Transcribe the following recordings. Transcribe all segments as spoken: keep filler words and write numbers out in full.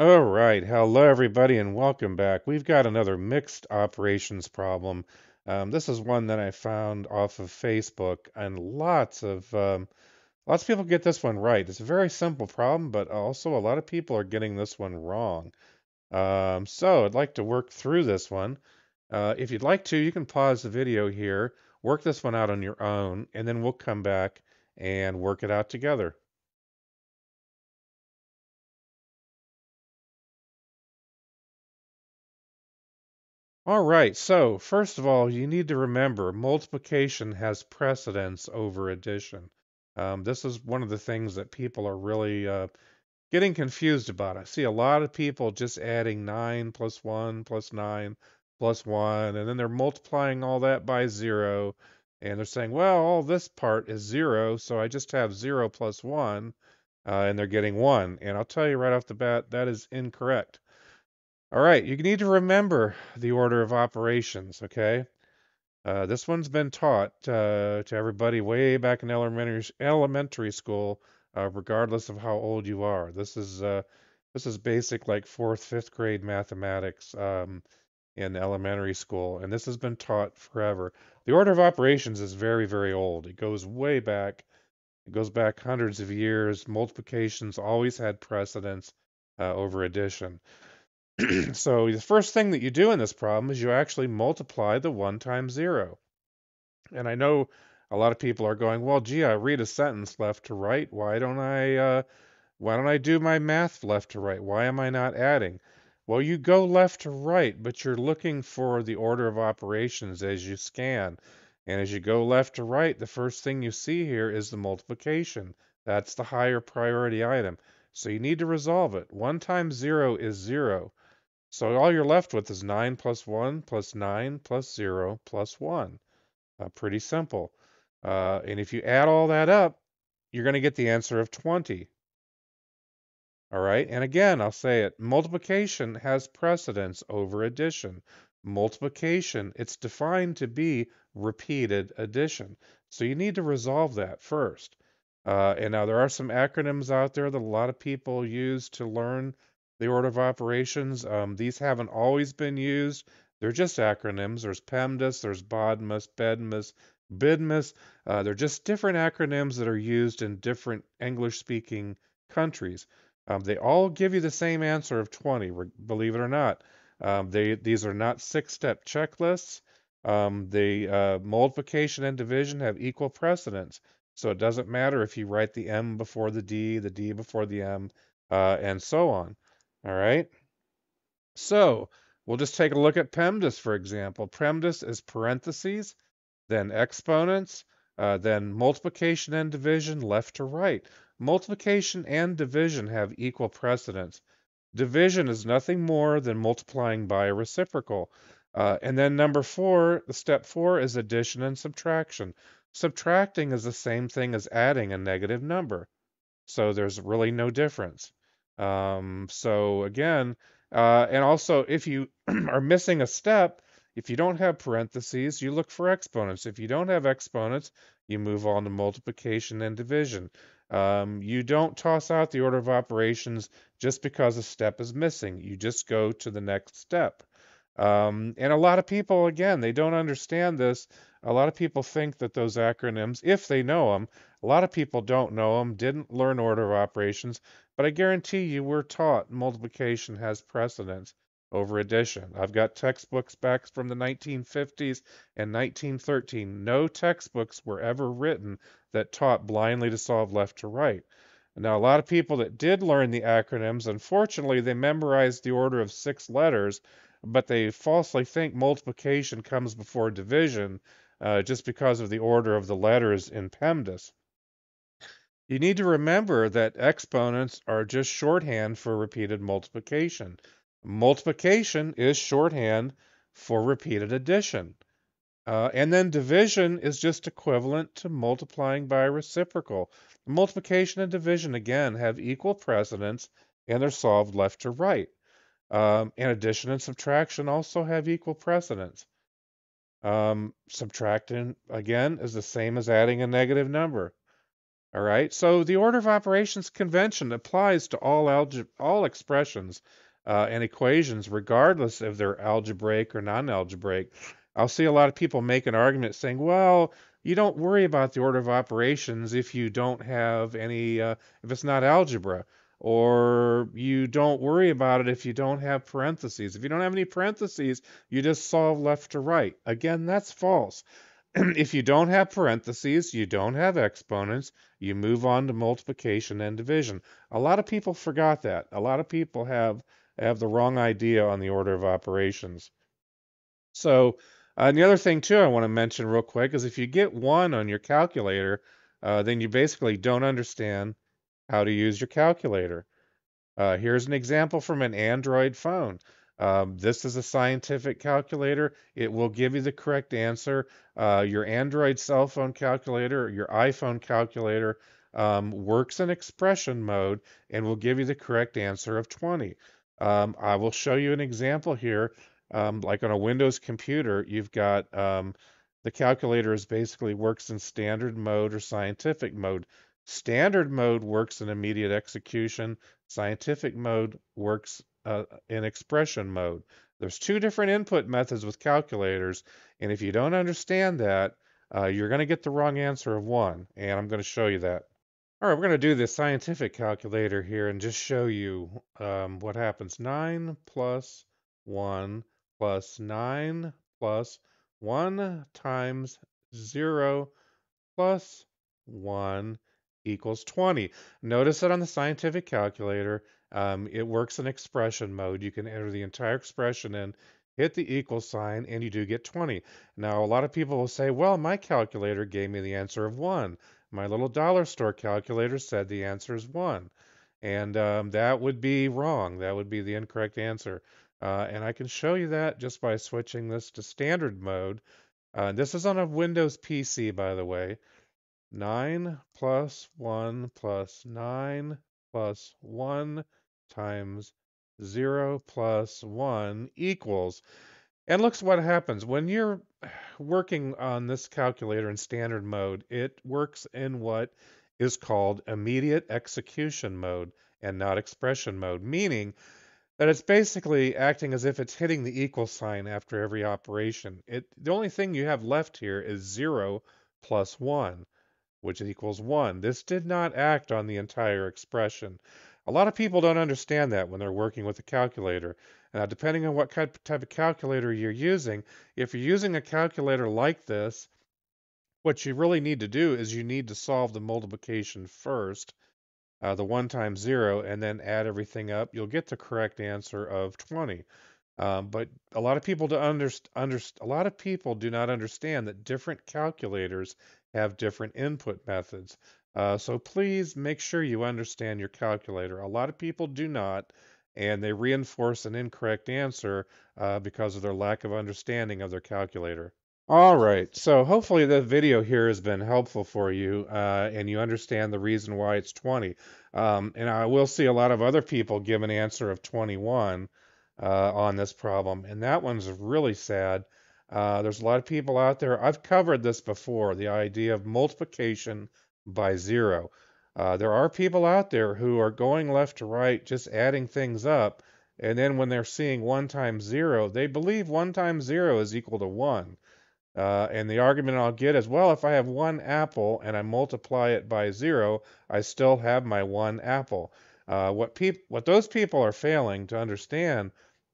All right. Hello, everybody, and welcome back. We've got another mixed operations problem. Um, this is one that I found off of Facebook, and lots of um, lots of people get this one right. It's a very simple problem, but also a lot of people are getting this one wrong. Um, so I'd like to work through this one. Uh, if you'd like to, you can pause the video here, work this one out on your own, and then we'll come back and work it out together. All right, so first of all, you need to remember multiplication has precedence over addition. Um, this is one of the things that people are really uh, getting confused about. I see a lot of people just adding nine plus one plus nine plus one, and then they're multiplying all that by zero, and they're saying, well, all this part is zero, so I just have zero plus one, uh, and they're getting one. And I'll tell you right off the bat, that is incorrect. All right, you need to remember the order of operations, okay? Uh, this one's been taught uh, to everybody way back in elementary elementary school, uh, regardless of how old you are. This is uh, this is basic, like fourth, fifth grade mathematics um, in elementary school, and this has been taught forever. The order of operations is very, very old. It goes way back. It goes back hundreds of years. Multiplication's always had precedence uh, over addition. So the first thing that you do in this problem is you actually multiply the one times zero. And I know a lot of people are going, well, gee, I read a sentence left to right. Why don't I, uh, why don't I do my math left to right? Why am I not adding? Well, you go left to right, but you're looking for the order of operations as you scan. And as you go left to right, the first thing you see here is the multiplication. That's the higher priority item. So you need to resolve it. one times zero is zero. So all you're left with is nine plus one plus nine plus zero plus one. Uh, pretty simple. Uh, and if you add all that up, you're going to get the answer of twenty. All right. And again, I'll say it. Multiplication has precedence over addition. Multiplication, it's defined to be repeated addition. So you need to resolve that first. Uh, and now there are some acronyms out there that a lot of people use to learn the order of operations. Um, these haven't always been used. They're just acronyms. There's PEMDAS, there's BODMAS, BEDMAS, BIDMAS. Uh, they're just different acronyms that are used in different English-speaking countries. Um, they all give you the same answer of twenty, believe it or not. Um, they, these are not six-step checklists. Um, the uh, multiplication and division have equal precedence. So it doesn't matter if you write the M before the D, the D before the M, uh, and so on. All right. So we'll just take a look at PEMDAS, for example. PEMDAS is parentheses, then exponents, uh, then multiplication and division left to right. Multiplication and division have equal precedence. Division is nothing more than multiplying by a reciprocal. Uh, and then number four, step four is addition and subtraction. Subtracting is the same thing as adding a negative number. So there's really no difference. Um, so again, uh, and also if you are missing a step, if you don't have parentheses, you look for exponents. If you don't have exponents, you move on to multiplication and division. Um, you don't toss out the order of operations just because a step is missing. You just go to the next step. Um, and a lot of people, again, they don't understand this. A lot of people think that those acronyms, if they know them, a lot of people don't know them, didn't learn order of operations, but I guarantee you we're taught multiplication has precedence over addition. I've got textbooks back from the nineteen fifties and nineteen thirteen. No textbooks were ever written that taught blindly to solve left to right. Now, a lot of people that did learn the acronyms, unfortunately, they memorized the order of six letters, but they falsely think multiplication comes before division uh, just because of the order of the letters in PEMDAS. You need to remember that exponents are just shorthand for repeated multiplication. Multiplication is shorthand for repeated addition. Uh, and then division is just equivalent to multiplying by a reciprocal. Multiplication and division, again, have equal precedence, and they're solved left to right. Um, and addition and subtraction also have equal precedence. Um, subtracting, again, is the same as adding a negative number. All right, so the order of operations convention applies to all alge all expressions uh, and equations, regardless if they're algebraic or non-algebraic. I'll see a lot of people make an argument saying, well, you don't worry about the order of operations if you don't have any, uh, if it's not algebra, or you don't worry about it if you don't have parentheses. If you don't have any parentheses, you just solve left to right. Again, that's false. If you don't have parentheses, you don't have exponents, you move on to multiplication and division. A lot of people forgot that. A lot of people have, have the wrong idea on the order of operations. So, uh, and the other thing, too, I want to mention real quick is if you get one on your calculator, uh, then you basically don't understand how to use your calculator. Uh, here's an example from an Android phone. Um, this is a scientific calculator. It will give you the correct answer. Uh, your Android cell phone calculator, or your iPhone calculator, um, works in expression mode and will give you the correct answer of twenty. Um, I will show you an example here. Um, like on a Windows computer, you've got um, the calculator is basically works in standard mode or scientific mode. Standard mode works in immediate execution. Scientific mode works Uh, in expression mode. There's two different input methods with calculators, and if you don't understand that, uh, you're going to get the wrong answer of one, and I'm going to show you that. All right, we're going to do the scientific calculator here and just show you um, what happens. nine plus one plus nine plus one times zero plus one equals twenty. Notice that on the scientific calculator, Um, it works in expression mode. You can enter the entire expression in, hit the equal sign, and you do get twenty. Now, a lot of people will say, well, my calculator gave me the answer of one. My little dollar store calculator said the answer is one. And um, that would be wrong. That would be the incorrect answer. Uh, and I can show you that just by switching this to standard mode. Uh, this is on a Windows P C, by the way. nine plus one plus nine plus one times zero plus one equals, and look what happens when you're working on this calculator in standard mode. It works in what is called immediate execution mode and not expression mode, meaning that it's basically acting as if it's hitting the equal sign after every operation. It the only thing you have left here is zero plus one, which equals one. This did not act on the entire expression. A lot of people don't understand that when they're working with a calculator. Now, depending on what type of calculator you're using, if you're using a calculator like this, what you really need to do is you need to solve the multiplication first, uh, the one times zero, and then add everything up. You'll get the correct answer of twenty. Um, but a lot of people to underst underst a lot of people do not understand that different calculators have different input methods. Uh, so please make sure you understand your calculator. A lot of people do not, and they reinforce an incorrect answer uh, because of their lack of understanding of their calculator. All right, so hopefully the video here has been helpful for you uh, and you understand the reason why it's twenty. Um, and I will see a lot of other people give an answer of twenty-one. Uh, on this problem, and that one's really sad. Uh, there's a lot of people out there. I've covered this before, the idea of multiplication by zero. Uh, there are people out there who are going left to right, just adding things up, and then when they're seeing one times zero, they believe one times zero is equal to one. Uh, and the argument I'll get is, well, if I have one apple and I multiply it by zero, I still have my one apple. Uh, what peop- what those people are failing to understand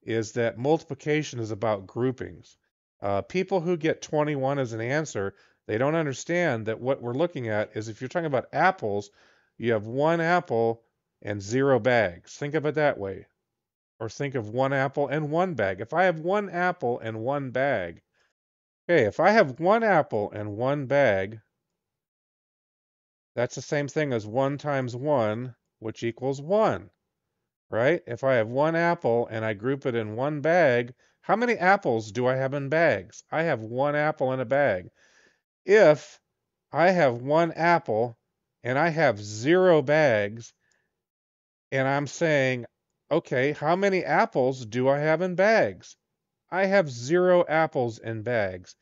is that multiplication is about groupings. Uh, people who get twenty-one as an answer, they don't understand that what we're looking at is if you're talking about apples, you have one apple and zero bags. Think of it that way. Or think of one apple and one bag. If I have one apple and one bag, okay, if I have one apple and one bag, that's the same thing as one times one, which equals one, right? If I have one apple and I group it in one bag, how many apples do I have in bags? I have one apple in a bag. If I have one apple and I have zero bags, and I'm saying, okay, how many apples do I have in bags? I have zero apples in bags.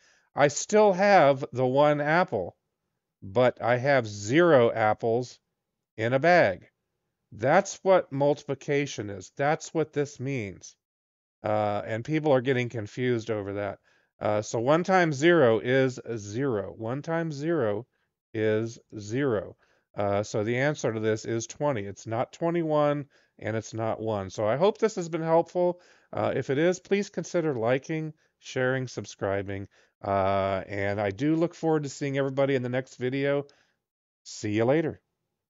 I still have the one apple, but I have zero apples in a bag. That's what multiplication is. That's what this means. Uh, and people are getting confused over that. Uh, so one times zero is zero. One times zero is zero. Uh, so the answer to this is twenty. It's not twenty-one and it's not one. So I hope this has been helpful. Uh, if it is, please consider liking, sharing, subscribing. Uh, and I do look forward to seeing everybody in the next video. See you later.